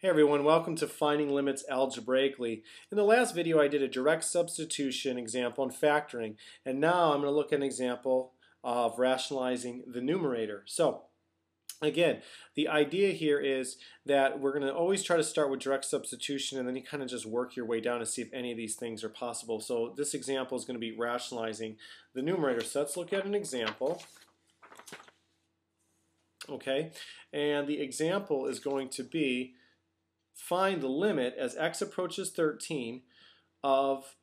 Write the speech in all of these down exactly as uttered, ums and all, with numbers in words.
Hey everyone, welcome to Finding Limits Algebraically. In the last video I did a direct substitution example on factoring, and now I'm going to look at an example of rationalizing the numerator. So again, the idea here is that we're going to always try to start with direct substitution and then you kind of just work your way down to see if any of these things are possible. So this example is going to be rationalizing the numerator. So let's look at an example. Okay, and the example is going to be find the limit as x approaches thirteen of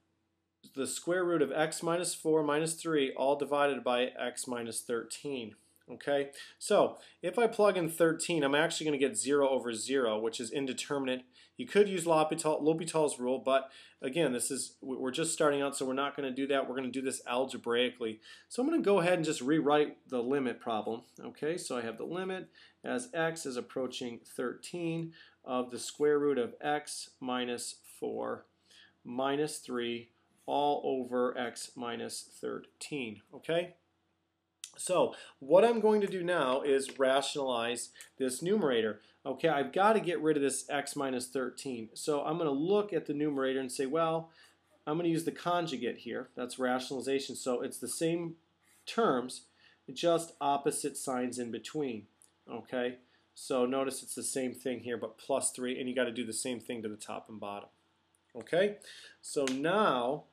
the square root of x minus four minus three all divided by x minus thirteen. Okay, so if I plug in thirteen, I'm actually going to get zero over zero, which is indeterminate. You could use L'Hopital, L'Hopital's rule, but again, this is we're just starting out, so we're not going to do that. We're going to do this algebraically. So I'm going to go ahead and just rewrite the limit problem. Okay, so I have the limit as x is approaching thirteen of the square root of x minus four minus three all over x minus thirteen. Okay? So what I'm going to do now is rationalize this numerator. Okay, I've got to get rid of this x minus thirteen. So I'm going to look at the numerator and say, well, I'm going to use the conjugate here. That's rationalization. So it's the same terms, just opposite signs in between. Okay, so notice it's the same thing here, but plus three, and you got to do the same thing to the top and bottom. Okay, so now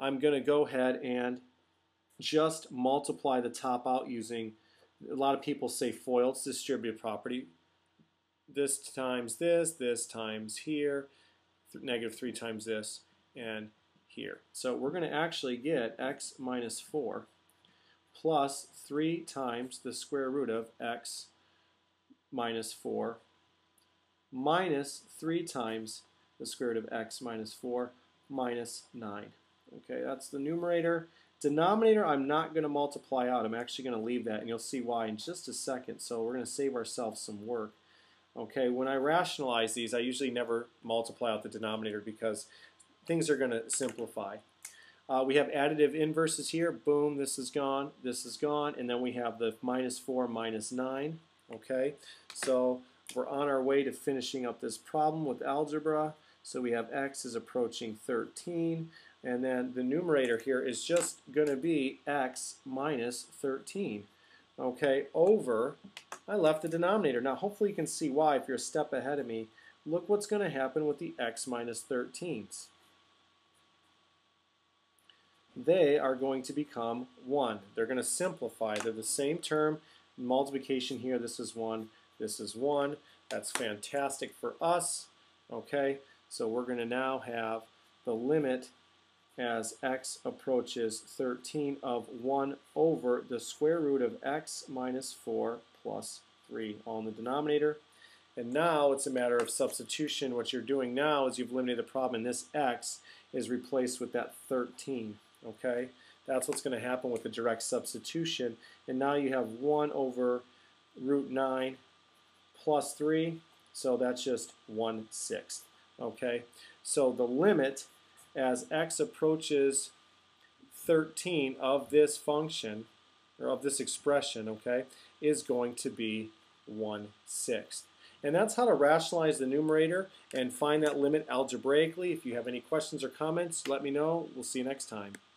I'm going to go ahead and just multiply the top out using, a lot of people say FOIL, it's distributive property. This times this, this times here, negative three times this, and here. So we're going to actually get x minus four plus three times the square root of x minus four minus three times the square root of x minus four minus nine. Okay, that's the numerator. Denominator, I'm not going to multiply out. I'm actually going to leave that, and you'll see why in just a second. So we're going to save ourselves some work. Okay, when I rationalize these, I usually never multiply out the denominator because things are going to simplify. Uh, we have additive inverses here. Boom, this is gone, this is gone, and then we have the minus four, minus nine. Okay, so we're on our way to finishing up this problem with algebra. So we have x is approaching thirteen. And then the numerator here is just going to be x minus thirteen, okay, over, I left the denominator. Now hopefully you can see why if you're a step ahead of me. Look what's going to happen with the x minus thirteens. They are going to become one. They're going to simplify. They're the same term. Multiplication here, this is one, this is one. That's fantastic for us, okay. So we're going to now have the limit as x approaches thirteen of one over the square root of x minus four plus three, all in the denominator. And now it's a matter of substitution. What you're doing now is you've eliminated the problem, and this x is replaced with that thirteen. Okay, that's what's going to happen with the direct substitution. And now you have one over root nine plus three, so that's just one sixth. Okay, so the limit as x approaches thirteen of this function, or of this expression, okay, is going to be one sixth. And that's how to rationalize the numerator and find that limit algebraically. If you have any questions or comments, let me know. We'll see you next time.